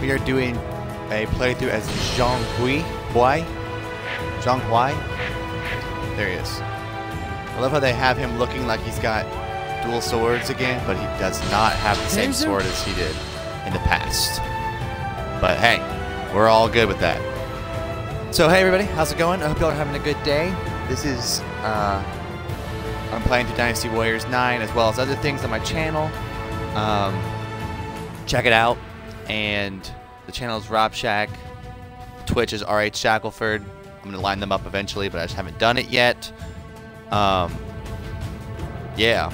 We are doing a playthrough as Zhong Hui. Zhong Hui. There he is. I love how they have him looking like he's got dual swords again, but he does not have the same sword as he did in the past. But hey, we're all good with that. So hey everybody, how's it going? I hope y'all are having a good day. This is, I'm playing through Dynasty Warriors 9 as well as other things on my channel. Check it out. And the channel is Rob Shack. Twitch is RH Shackleford. I'm going to line them up eventually, but I just haven't done it yet. Yeah.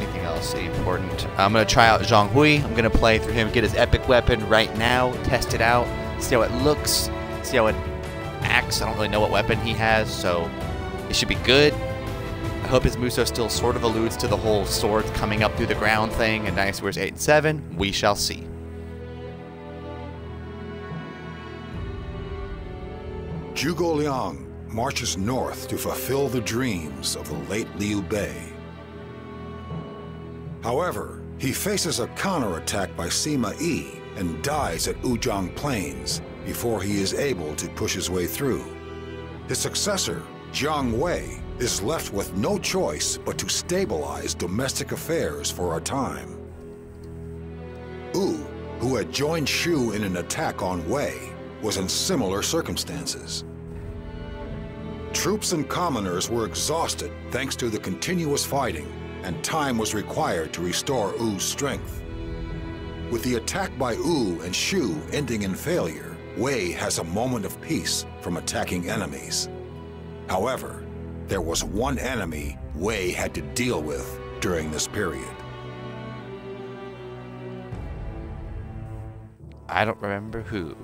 Anything else important? I'm going to try out Zhong Hui. I'm going to play through him, get his epic weapon right now, test it out, see how it looks, see how it acts. I don't really know what weapon he has, so it should be good. I hope his Muso still sort of alludes to the whole sword coming up through the ground thing in Dynasty Warriors 8 and 7. We shall see. Zhuge Liang marches north to fulfill the dreams of the late Liu Bei. However, he faces a counterattack by Sima Yi and dies at Wuzhang Plains before he is able to push his way through. His successor, Jiang Wei, is left with no choice but to stabilize domestic affairs for a time. Wu, who had joined Shu in an attack on Wei, was in similar circumstances. Troops and commoners were exhausted thanks to the continuous fighting, and time was required to restore Wu's strength. With the attack by Wu and Shu ending in failure, Wei has a moment of peace from attacking enemies. However, there was one enemy Wei had to deal with during this period. I don't remember who.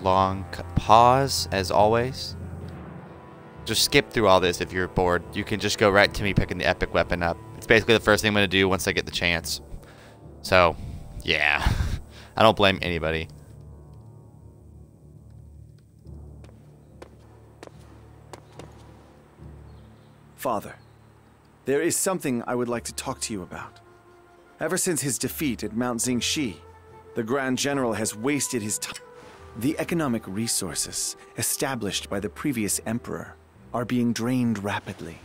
Long pause, as always. Just skip through all this if you're bored. You can just go right to me picking the epic weapon up. It's basically the first thing I'm going to do once I get the chance. So, yeah. I don't blame anybody. Father, there is something I would like to talk to you about. Ever since his defeat at Mount Xingshi, the Grand General has wasted his time. The economic resources established by the previous emperor are being drained rapidly,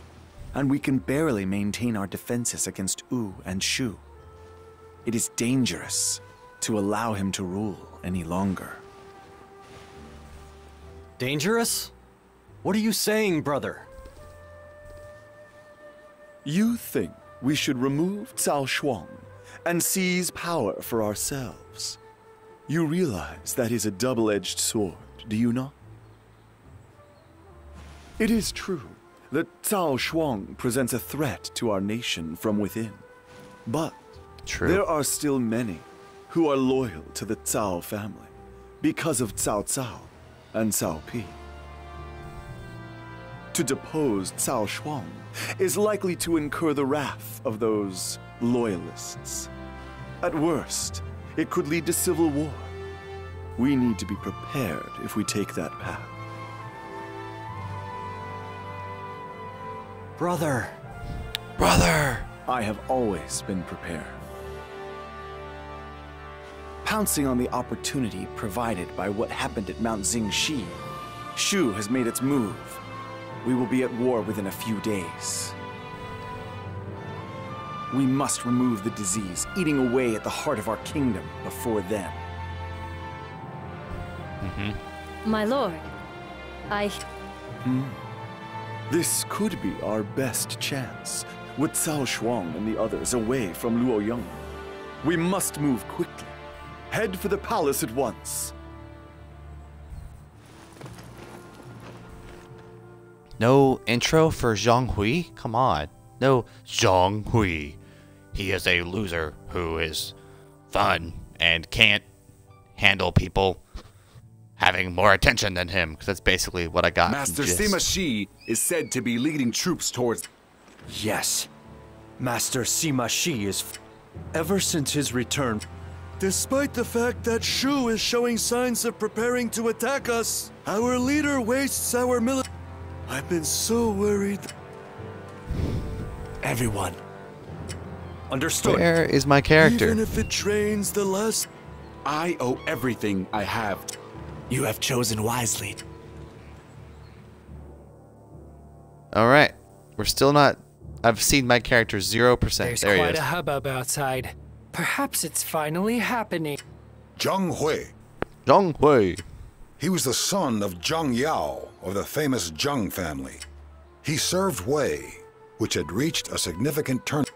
and we can barely maintain our defenses against Wu and Shu. It is dangerous to allow him to rule any longer. Dangerous? What are you saying, brother? You think we should remove Cao Shuang and seize power for ourselves? You realize that is a double-edged sword, do you not? It is true that Cao Shuang presents a threat to our nation from within, but there are still many who are loyal to the Cao family because of Cao Cao and Cao Pi. To depose Cao Shuang is likely to incur the wrath of those loyalists. At worst, it could lead to civil war. We need to be prepared if we take that path. Brother! Brother! I have always been prepared. Pouncing on the opportunity provided by what happened at Mount Xingshi, Shu has made its move. We will be at war within a few days. We must remove the disease eating away at the heart of our kingdom before then. My lord, This could be our best chance, with Cao Shuang and the others away from Luo Yong. We must move quickly. Head for the palace at once. No intro for Zhong Hui? Come on. No, Zhong Hui. He is a loser who is fun and can't handle people having more attention than him. Because that's basically what I got. Master Sima Shi is said to be leading troops towards... Yes. Master Sima Shi is... ever since his return. Despite the fact that Shu is showing signs of preparing to attack us, our leader wastes our military. I've been so worried. Everyone. Understood. Where is my character? Even if it drains the lust, I owe everything I have. You have chosen wisely. All right. We're still not... I've seen my character 0%. There's quite a hubbub outside. Perhaps it's finally happening. Zhong Hui. Zhong Hui. He was the son of Zhang Yao of the famous Zhang family. He served Wei, which had reached a significant turn.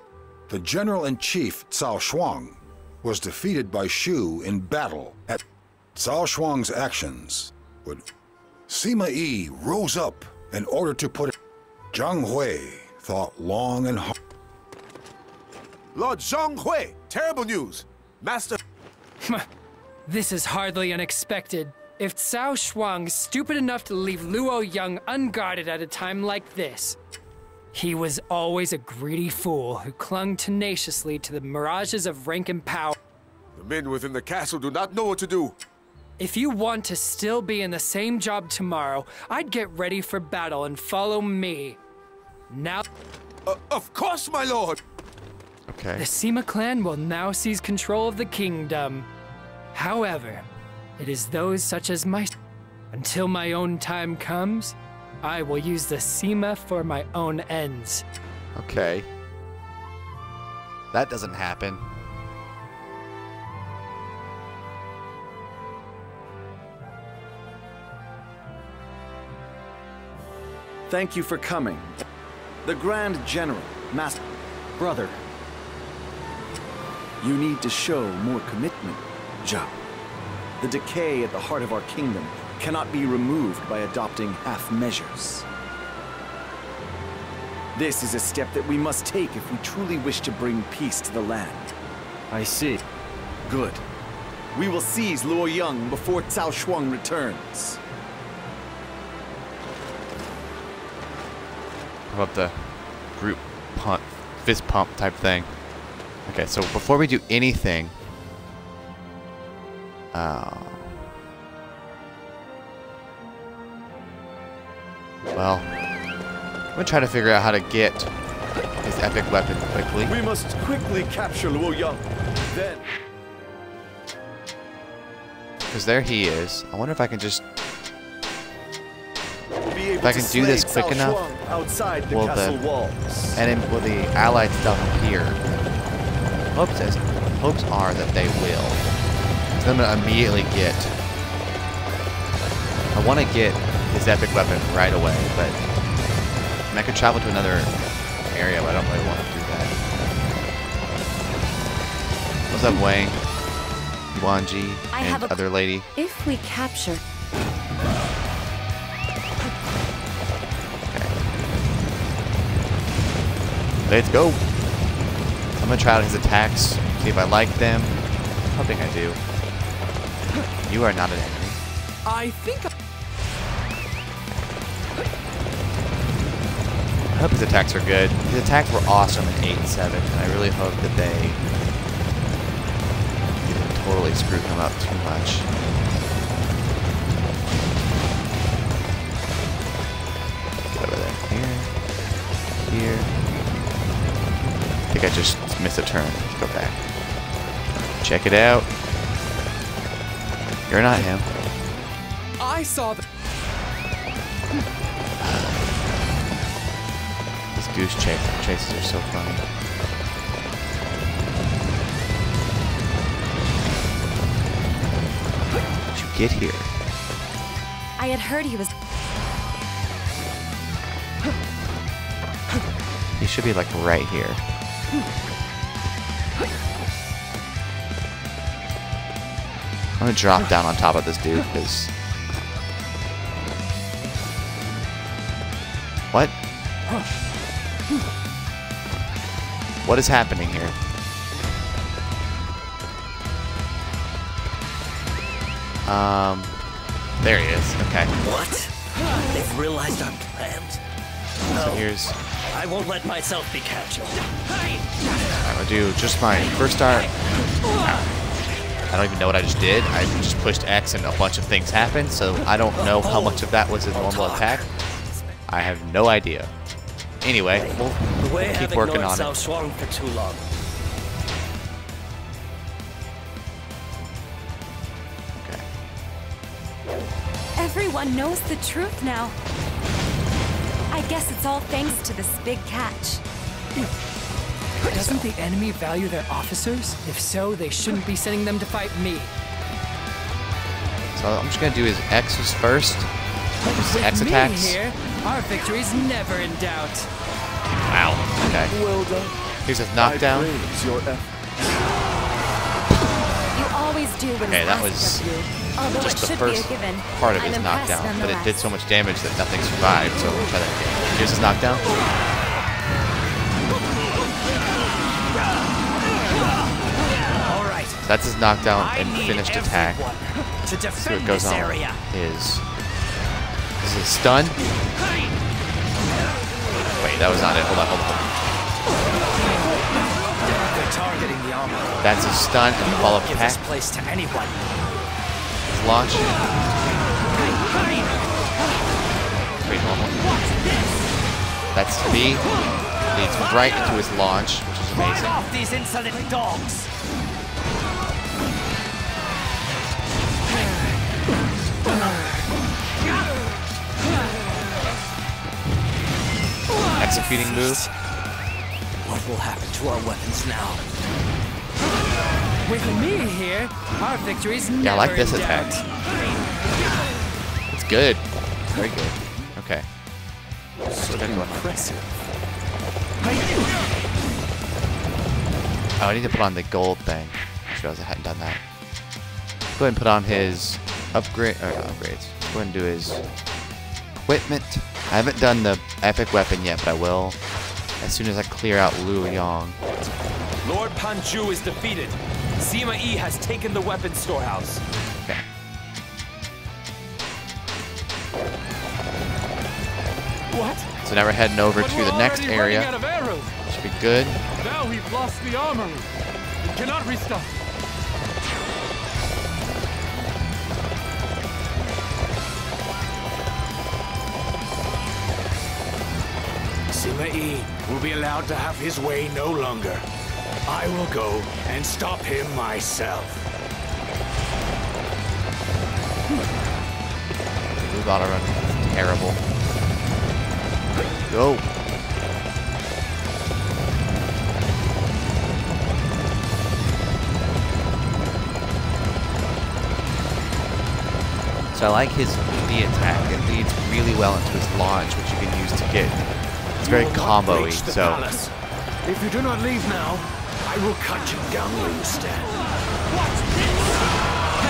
The general-in-chief Cao Shuang was defeated by Shu in battle at Cao Shuang's actions. Sima Yi rose up in order to put it. Zhang Hui thought long and hard. Lord Zhong Hui, terrible news, Master. This is hardly unexpected. If Cao Shuang's stupid enough to leave Luo Yong unguarded at a time like this, he was always a greedy fool who clung tenaciously to the mirages of rank and power. The men within the castle do not know what to do. If you want to still be in the same job tomorrow, I'd get ready for battle and follow me. Now, of course, my lord. Okay. The Sima clan will now seize control of the kingdom. However, it is those such as myself. Until my own time comes, I will use the Sima for my own ends. Okay. That doesn't happen. Thank you for coming. The Grand General, Master, Brother. You need to show more commitment, Zhao. The decay at the heart of our kingdom cannot be removed by adopting half measures. This is a step that we must take if we truly wish to bring peace to the land. I see. Good. We will seize Luoyang before Cao Shuang returns. How about the group pump, fist pump type thing? Okay, so before we do anything... Well, I'm gonna try to figure out how to get this epic weapon quickly. We must quickly capture Luo Yong, then. Because there he is. I wonder if I can just. If I can do this quick enough, will the enemy, will the allied stuff appear? Hopes are that they will. So I'm gonna immediately get. I want to get his epic weapon right away, but I could travel to another area, but I don't really want to do that. What's up, Wang, Wanji, and other lady? If we capture... Okay. Let's go! I'm gonna try out his attacks, see if I like them. I don't think I do. You are not an enemy. I think I... I hope his attacks are good. His attacks were awesome in 8 and 7, and I really hope that they didn't totally screw him up too much. Get over there. Here. Here. I think I just missed a turn. Let's go back. Check it out. You're not him. I saw the... Goose chases are so funny. How did you get here? I had heard he was... He should be, like, right here. I'm gonna drop down on top of this dude, because... What? What is happening here? There he is. Okay. What? They've realized our plans. No. So here's. I won't let myself be captured. Alright, to do just fine. First star. I don't even know what I just did. I just pushed X and a bunch of things happened, so I don't know how much of that was a normal attack. I have no idea. Anyway, we'll keep working on it. For too long. Okay. Everyone knows the truth now. I guess it's all thanks to this big catch. Doesn't the enemy value their officers? If so, they shouldn't be sending them to fight me. So I'm just gonna do his X's first. His X attacks. Here, our victory's never in doubt. Wow. Okay. Well done. Here's his knockdown. You always do when okay, that was just the first part of his knockdown, but it did so much damage that nothing survived. So we'll try that again. Here's his knockdown. That's his knockdown and finished attack. To defend so it goes on area. Is it stun? Wait, that was not it. Hold on. That's his stun and follow up attack. His launch. Pretty normal. That's B. Leads right into his launch, which is amazing. Off these insolent dogs. Executing move. What will happen to our weapons now? With me here, our victory's never. Yeah, I like this attack. It's good. Very good. Okay. Oh, I need to put on the gold thing. I realized I hadn't done that. Go ahead and put on his upgrade. Or not upgrades. Go ahead and do his equipment. I haven't done the epic weapon yet, but I will as soon as I clear out Lu Yong. Lord Panju is defeated. Sima Yi has taken the weapon storehouse. Okay. What? So now we're heading over to the next area. Should be good. Now we've lost the armory. We cannot restock. Sima Yi will be allowed to have his way no longer. I will go and stop him myself. Move auto run. Terrible. Go. So I like his B attack. It leads really well into his launch, which you can use to get. It's very combo-y, so. If you do not leave now, I will cut you down where you stand.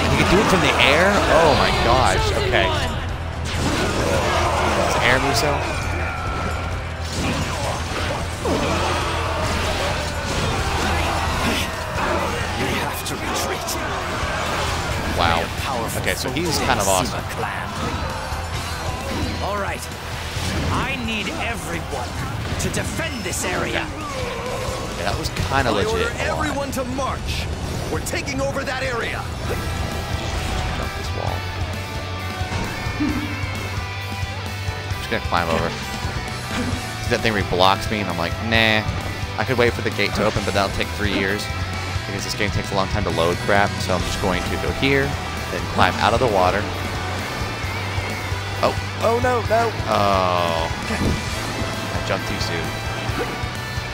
You can do it from the air? Oh my gosh, okay. It's air Muso. We have to retreat. Wow. Okay, so he's kind of awesome. All right. I need everyone to defend this area. Okay. That was kind of legit. Order everyone to march. We're taking over that area. Jump this wall. I'm just gonna climb over. That thing reblocks me, and I'm like, nah. I could wait for the gate to open, but that'll take 3 years because this game takes a long time to load crap. So I'm just going to go here, then climb out of the water. Oh no, no! Oh. I jumped too soon.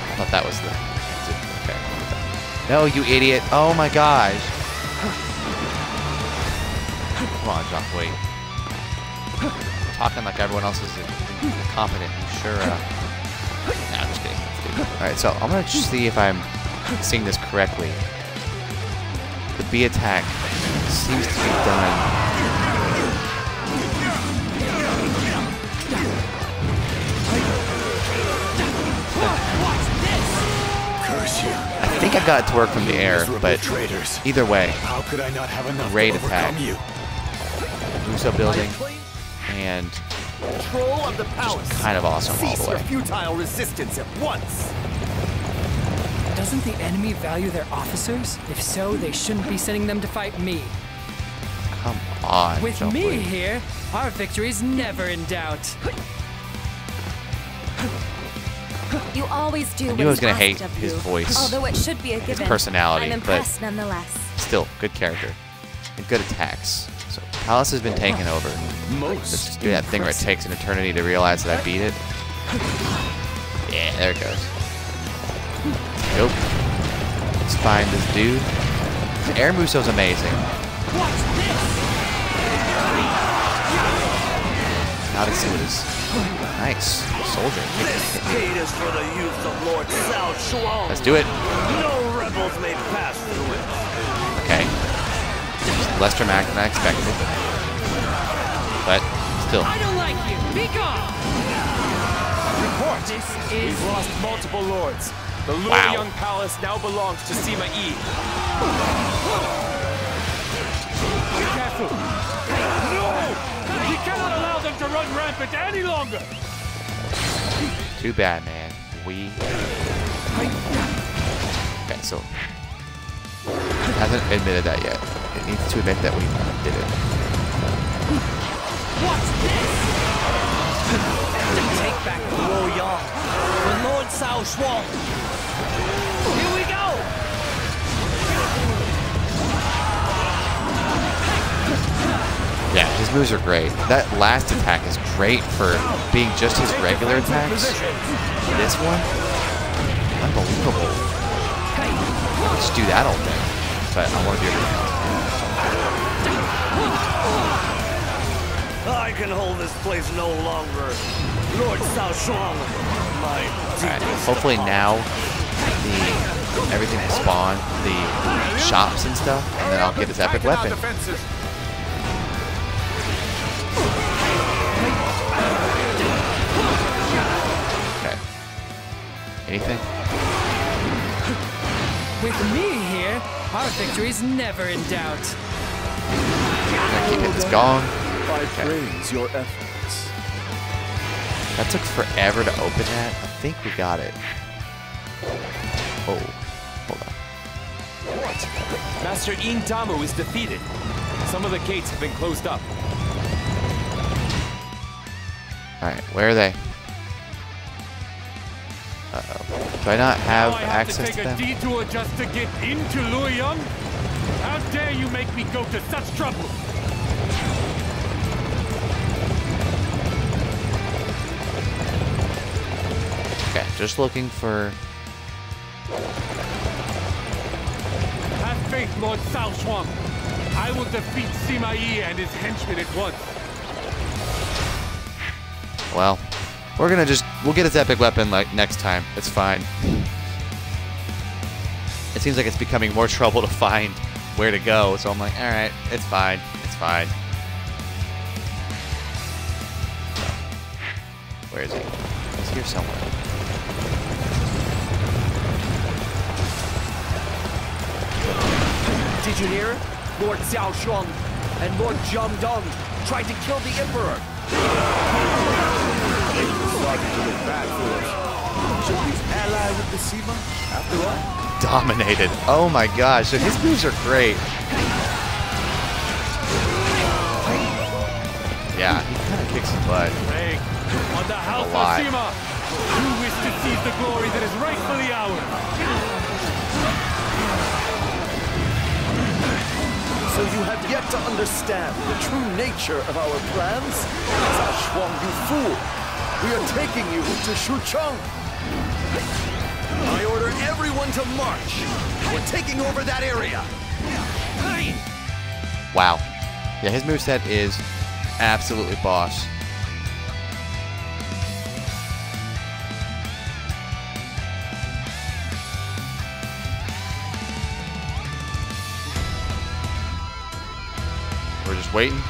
I thought that was the exit. Okay. No, you idiot! Oh my gosh! Come on, jump, wait. Talking like everyone else is incompetent. You sure? Nah, I'm just kidding. Alright, so I'm gonna see if I'm seeing this correctly. The B attack seems to be done. I think I got it to work from the air, but either way, raid attack, Muso building, and just kind of awesome all the way. Doesn't the enemy value their officers? If so, they shouldn't be sending them to fight me. Come on. With me here, our victory's never in doubt. You always do. I knew I was gonna hate his voice, although it should be a given. His personality, but still, good character and good attacks. So Palace has been taken over. Let's do that thing where it takes an eternity to realize that I beat it. Yeah, there it goes. Nope. Let's find this dude. This air Muso's amazing. Watch this. How to see this. Nice. Soldier. This gate is for the youth of Lord Cao Shuang. Let's do it. No rebels may pass through it. Okay. Just less dramatic than I expected. But still. I don't like you. Be gone. Report. This is... We've lost multiple lords. The Luoyang Palace now belongs to Sima Yi. Be careful. No! We cannot allow them to run rampant any longer. Too bad, man. We... Okay, so... It hasn't admitted that yet. It needs to admit that we did it. What's this? Take back Luoyang. Lord Cao Shuang. Here we go! Yeah, his moves are great. That last attack is great for being just his regular attacks. This one? Unbelievable. Let's do that all day. But I want to do everything else. I can hold this place no longer. Lord Cao Shuang, my deepest. Hopefully now... everything will spawn, the shops and stuff, and then I'll get his epic weapon. Okay. Anything? With me here, our victory's never in doubt. I keep hitting this gong. Okay. That took forever to open that. I think we got it. Oh, hold on. What? Master Intamu is defeated. Some of the gates have been closed up. Alright, where are they? Uh-oh. Do I not have access to them? I have to take a detour just to get into Luoyang? How dare you make me go to such trouble? Okay, just looking for... Have faith, Lord Cao Shuang. I will defeat Sima Yi and his henchmen at once. Well, we're gonna we'll get his epic weapon like next time. It's fine. It seems like it's becoming more trouble to find where to go, so I'm like, all right, it's fine, it's fine. So, where is he? He's here somewhere. Did you hear? Lord Cao Shuang and Lord Zhang Dong tried to kill the Emperor. They decided to look bad for us. Should we ally with the Sima after all? Dominated. Oh my gosh. So his moves are great. Yeah, he kind of kicks his butt. On the house of Sima, who wish to seize the glory that is rightfully ours? So you have yet to understand the true nature of our plans? Cao Shuang, you fool! We are taking you to Xucheng! I order everyone to march! We're taking over that area! Wow. Yeah, his moveset is absolutely boss. We're just waiting.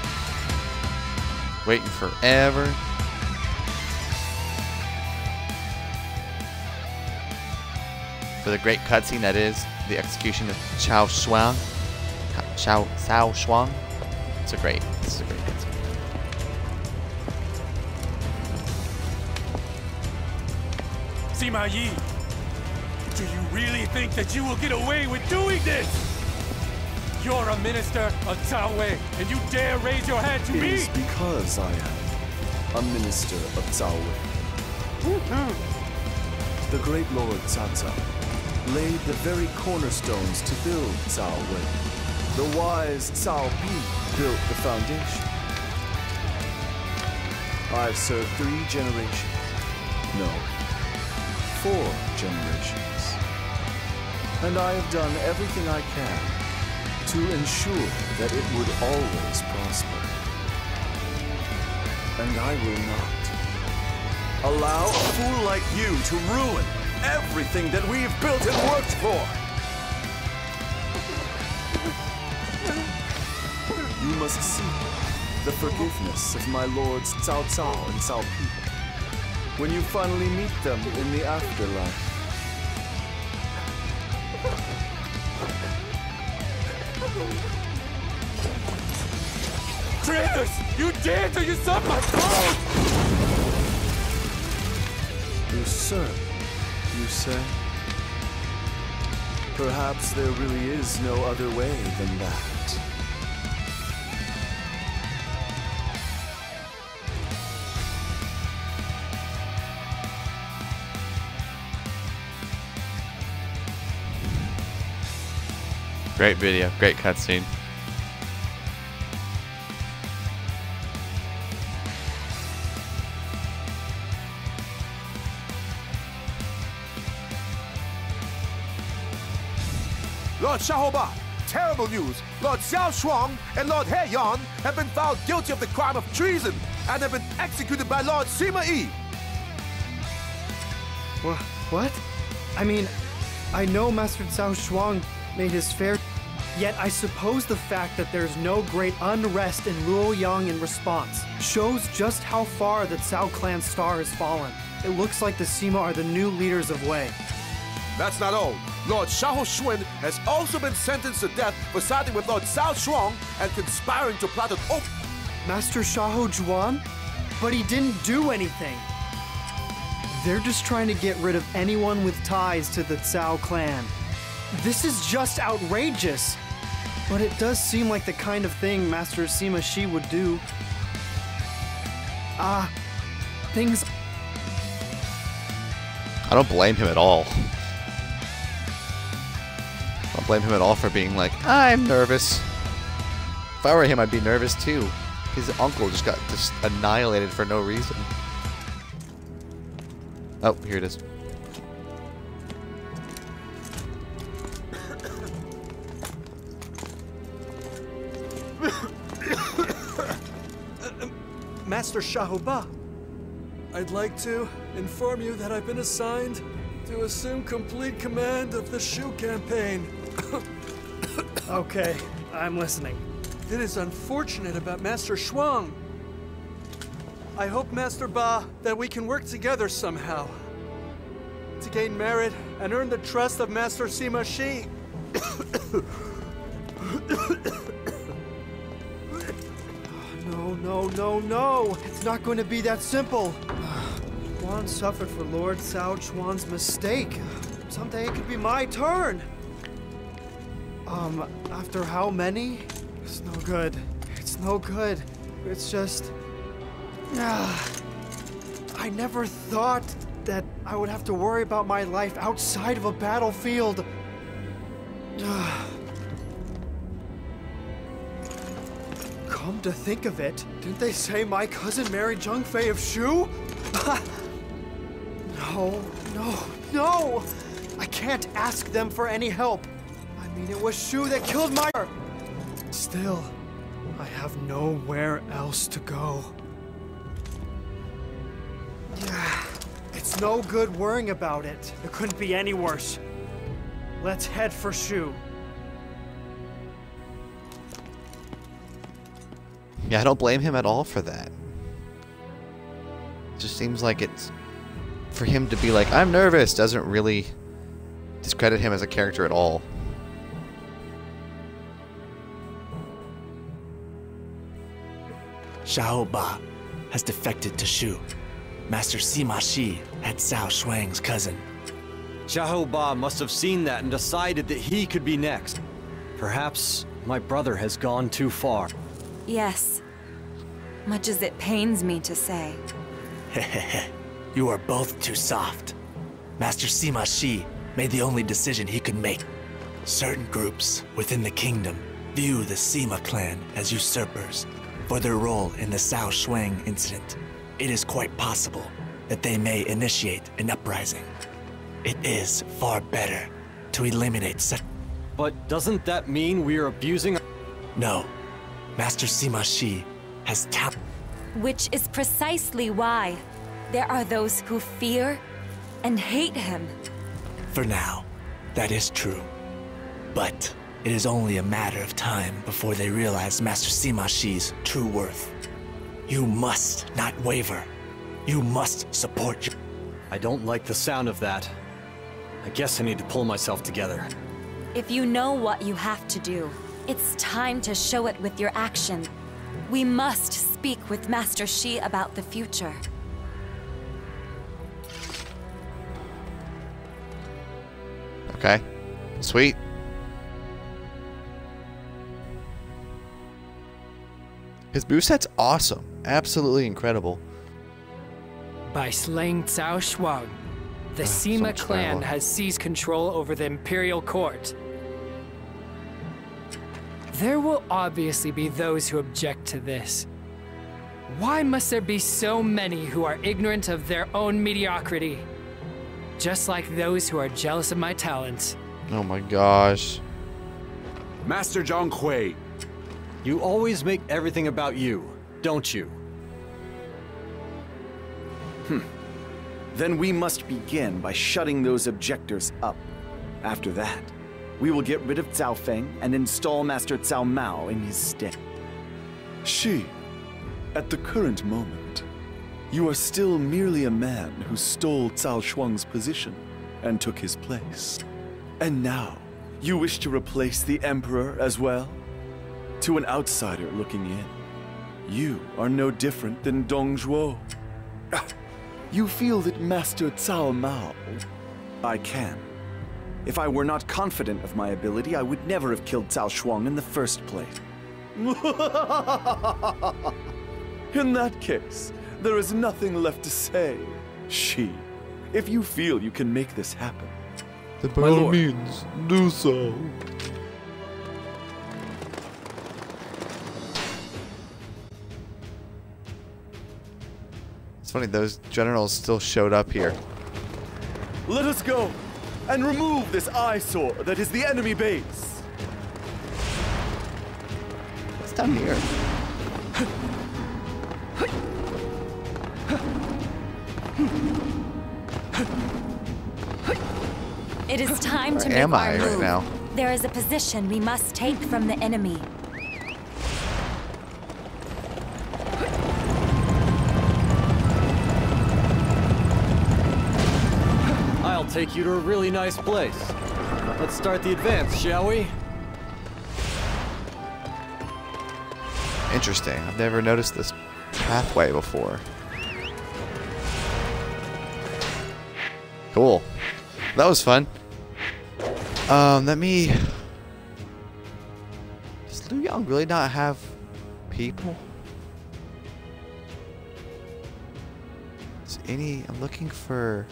Waiting forever. For the great cutscene that is the execution of Cao Shuang. Cao Shuang. It's a great. This is a great cutscene. Sima Yi. Do you really think that you will get away with doing this? You're a minister of Cao Wei, and you dare raise your hand to me? It is because I am a minister of Cao Wei. The great Lord Cao Cao laid the very cornerstones to build Cao Wei. The wise Cao Pi built the foundation. I've served 4 generations. And I have done everything I can to ensure that it would always prosper. And I will not allow a fool like you to ruin everything that we've built and worked for. You must see the forgiveness of my lords Cao Cao and Cao Pi when you finally meet them in the afterlife. Traitors! You dare to usurp my throne! Usurp, you say? Perhaps there really is no other way than that. Great video, great cutscene. Lord Xiahou Ba, terrible news. Lord Cao Shuang and Lord He Yang have been found guilty of the crime of treason and have been executed by Lord Sima Yi. What? I mean, I know Master Cao Shuang made his fair... Yet I suppose the fact that there's no great unrest in Luoyang in response shows just how far the Cao clan star has fallen. It looks like the Sima are the new leaders of Wei. That's not all. Lord Xiahou Xuan has also been sentenced to death for siding with Lord Cao Shuang and conspiring to plot an open... Master Xiahou Juan? But he didn't do anything. They're just trying to get rid of anyone with ties to the Cao clan. This is just outrageous, but it does seem like the kind of thing Master Sima Shi would do. Things... I don't blame him at all. I don't blame him at all for being like, I'm nervous. If I were him, I'd be nervous too. His uncle just got annihilated for no reason. Oh, here it is. Master Xiahou Ba, I'd like to inform you that I've been assigned to assume complete command of the Shu campaign. Okay, I'm listening. It is unfortunate about Master Shuang. I hope, Master Ba, that we can work together somehow to gain merit and earn the trust of Master Sima Shi. No. It's not going to be that simple. Quan suffered for Lord Cao Chuan's mistake. Someday it could be my turn. After how many? It's no good. It's just... I never thought that I would have to worry about my life outside of a battlefield. Come to think of it, didn't they say my cousin married Jungfei of Shu? No! I can't ask them for any help. I mean, it was Shu that killed my... Still, I have nowhere else to go. It's no good worrying about it. It couldn't be any worse. Let's head for Shu. Yeah, I don't blame him at all for that. It just seems like it's... For him to be like, I'm nervous, doesn't really discredit him as a character at all. Xiahou Ba has defected to Shu. Master Sima Shi had Cao Shuang's cousin. Xiahou Ba must have seen that and decided that he could be next. Perhaps my brother has gone too far. Yes. Much as it pains me to say. Hehehe. You are both too soft. Master Sima Shi made the only decision he could make. Certain groups within the kingdom view the Sima clan as usurpers for their role in the Cao Shuang incident. It is quite possible that they may initiate an uprising. It is far better to eliminate such... But doesn't that mean we are abusing... No. Master Sima Shi has tapped... Which is precisely why there are those who fear and hate him. For now, that is true. But it is only a matter of time before they realize Master Sima Shi's true worth. You must not waver. You must support your... I don't like the sound of that. I guess I need to pull myself together. If you know what you have to do, it's time to show it with your action. We must speak with Master Shi about the future. Okay. Sweet. His moveset's awesome. Absolutely incredible. By slaying Cao Shuang, the Sima clan has seized control over the Imperial Court. There will obviously be those who object to this. Why must there be so many who are ignorant of their own mediocrity? Just like those who are jealous of my talents. Oh my gosh. Master Zhong Hui. You always make everything about you, don't you? Then we must begin by shutting those objectors up. After that, we will get rid of Cao Feng and install Master Cao Mao in his stead. Shi, at the current moment, you are still merely a man who stole Cao Shuang's position and took his place. And now, you wish to replace the Emperor as well? To an outsider looking in, you are no different than Dong Zhuo. You feel that Master Cao Mao... I can. If I were not confident of my ability, I would never have killed Cao Shuang in the first place. In that case, there is nothing left to say. She, if you feel you can make this happen... Then by all means, do so. Funny, those generals still showed up here. Let us go and remove this eyesore that is the enemy base. What's down here? It is time to make our move. Right now? There is a position we must take from the enemy. Take you to a really nice place. Let's start the advance, shall we? Interesting. I've never noticed this pathway before. Cool. That was fun. Let me... Does Liu Yong really not have people? Is any... I'm looking for...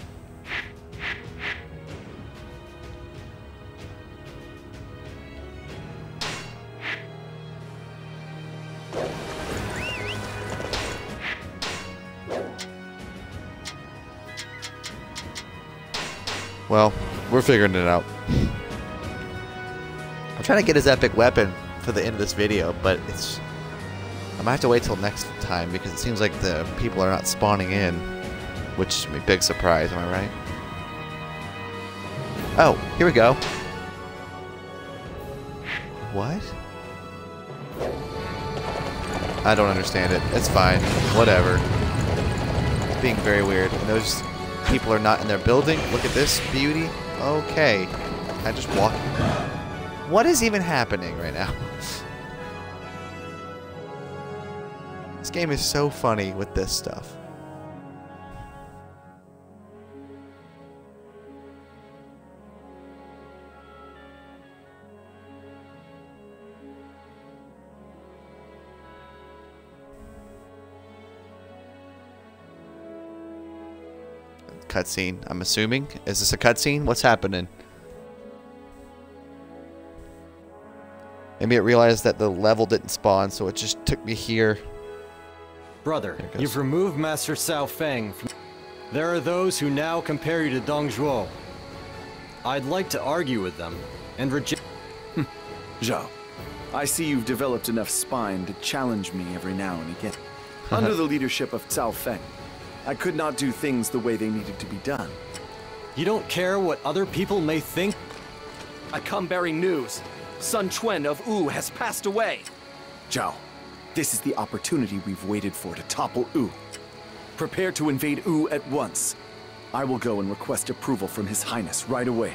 Well, we're figuring it out. I'm trying to get his epic weapon for the end of this video, but it's... I might have to wait till next time because it seems like the people are not spawning in, which would be a big surprise, am I right? Oh, here we go. What? I don't understand it. It's fine. Whatever. It's being very weird. And those... people are not in their building. Look at this beauty. Okay. I just walked. What is even happening right now? This game is so funny with this stuff. cutscene, I'm assuming. Is this a cutscene? What's happening? Maybe it realized that the level didn't spawn, so it just took me here. Brother, you've removed Master Cao Feng from... There are those who now compare you to Dong Zhuo. I'd like to argue with them and reject... Zhao, I see you've developed enough spine to challenge me every now and again. Under the leadership of Cao Feng, I could not do things the way they needed to be done. You don't care what other people may think? I come bearing news. Sun Quan of Wu has passed away. Zhao, this is the opportunity we've waited for to topple Wu. Prepare to invade Wu at once. I will go and request approval from His Highness right away.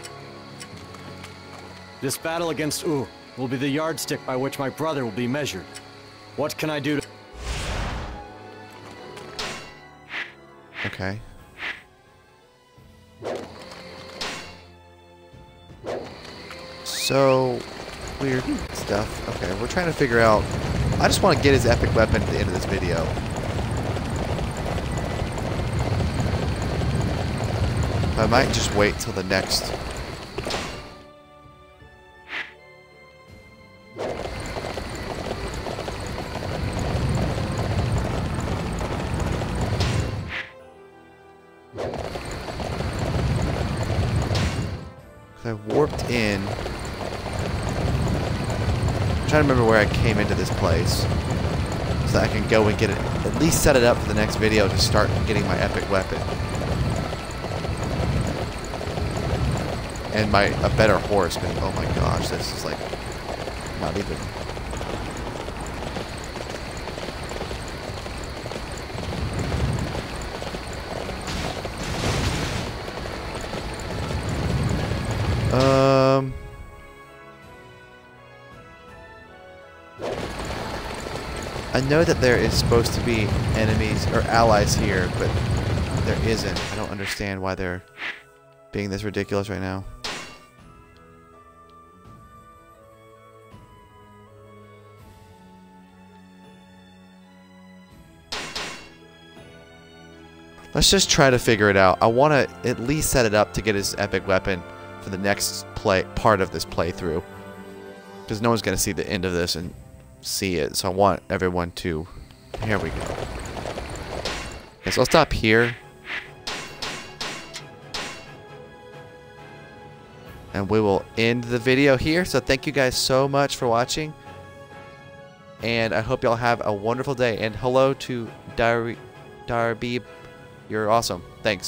This battle against Wu will be the yardstick by which my brother will be measured. What can I do to... Okay. So... weird stuff. Okay, we're trying to figure out... I just want to get his epic weapon at the end of this video. I might just wait till the next... I warped in... I'm trying to remember where I came into this place so that I can go and get it, at least set it up for the next video to start getting my epic weapon and a better horse. But oh my gosh, this is like not even. I know that there is supposed to be enemies or allies here, but there isn't. I don't understand why they're being this ridiculous right now. Let's just try to figure it out. I want to at least set it up to get his epic weapon for the next part of this playthrough, because no one's going to see the end of this and see it, so I want everyone to... Here we go. Okay, so I'll stop here. And we will end the video here, so thank you guys so much for watching. And I hope y'all have a wonderful day, and hello to Darby. You're awesome. Thanks.